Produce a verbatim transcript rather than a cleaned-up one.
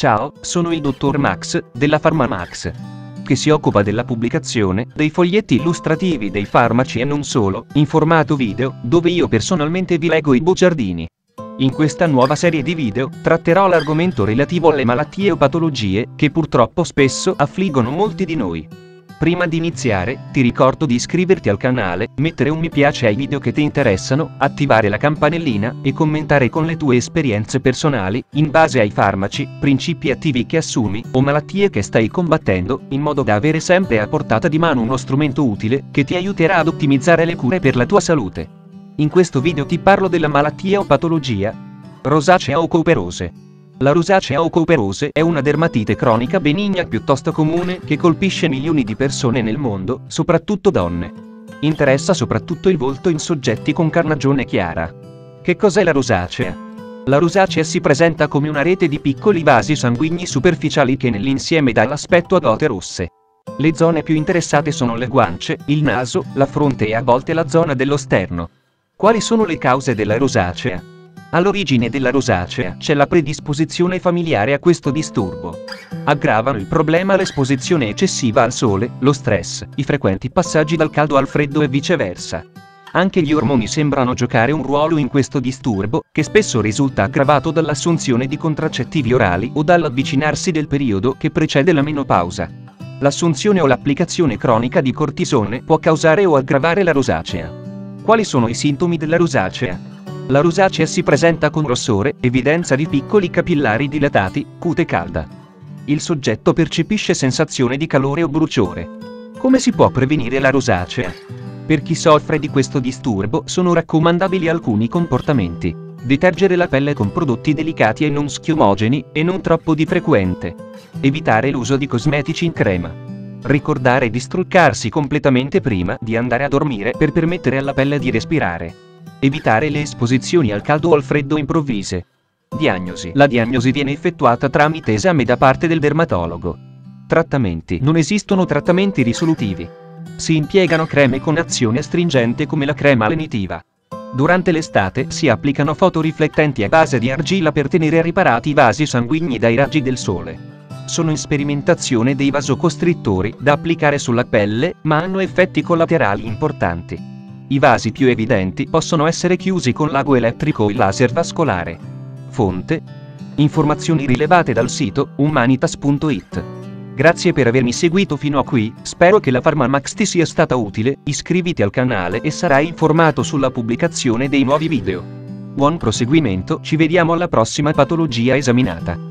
Ciao, sono il dottor Max, della PharmaMax, che si occupa della pubblicazione dei foglietti illustrativi dei farmaci e non solo, in formato video, dove io personalmente vi leggo i bugiardini. In questa nuova serie di video, tratterò l'argomento relativo alle malattie o patologie, che purtroppo spesso affliggono molti di noi. Prima di iniziare, ti ricordo di iscriverti al canale, mettere un mi piace ai video che ti interessano, attivare la campanellina, e commentare con le tue esperienze personali, in base ai farmaci, principi attivi che assumi, o malattie che stai combattendo, in modo da avere sempre a portata di mano uno strumento utile, che ti aiuterà ad ottimizzare le cure per la tua salute. In questo video ti parlo della malattia o patologia rosacea o couperose. La rosacea o couperose è una dermatite cronica benigna piuttosto comune che colpisce milioni di persone nel mondo, soprattutto donne. Interessa soprattutto il volto in soggetti con carnagione chiara. Che cos'è la rosacea? La rosacea si presenta come una rete di piccoli vasi sanguigni superficiali che nell'insieme dà l'aspetto a dote rosse. Le zone più interessate sono le guance, il naso, la fronte e a volte la zona dello sterno. Quali sono le cause della rosacea? All'origine della rosacea c'è la predisposizione familiare a questo disturbo. Aggravano il problema l'esposizione eccessiva al sole, lo stress, i frequenti passaggi dal caldo al freddo e viceversa. Anche gli ormoni sembrano giocare un ruolo in questo disturbo, che spesso risulta aggravato dall'assunzione di contraccettivi orali o dall'avvicinarsi del periodo che precede la menopausa. L'assunzione o l'applicazione cronica di cortisone può causare o aggravare la rosacea. Quali sono i sintomi della rosacea? La rosacea si presenta con rossore, evidenza di piccoli capillari dilatati, cute calda. Il soggetto percepisce sensazione di calore o bruciore. Come si può prevenire la rosacea? Per chi soffre di questo disturbo sono raccomandabili alcuni comportamenti. Detergere la pelle con prodotti delicati e non schiumogeni, e non troppo di frequente. Evitare l'uso di cosmetici in crema. Ricordare di struccarsi completamente prima di andare a dormire per permettere alla pelle di respirare. Evitare le esposizioni al caldo o al freddo improvvise. Diagnosi. La diagnosi viene effettuata tramite esame da parte del dermatologo. Trattamenti. Non esistono trattamenti risolutivi. Si impiegano creme con azione astringente come la crema lenitiva. Durante l'estate si applicano fotoriflettenti a base di argilla per tenere riparati i vasi sanguigni dai raggi del sole. Sono in sperimentazione dei vasocostrittori da applicare sulla pelle, ma hanno effetti collaterali importanti. I vasi più evidenti possono essere chiusi con l'ago elettrico o il laser vascolare. Fonte: informazioni rilevate dal sito humanitas punto it. Grazie per avermi seguito fino a qui, spero che la PharmaMax ti sia stata utile, iscriviti al canale e sarai informato sulla pubblicazione dei nuovi video. Buon proseguimento, ci vediamo alla prossima patologia esaminata.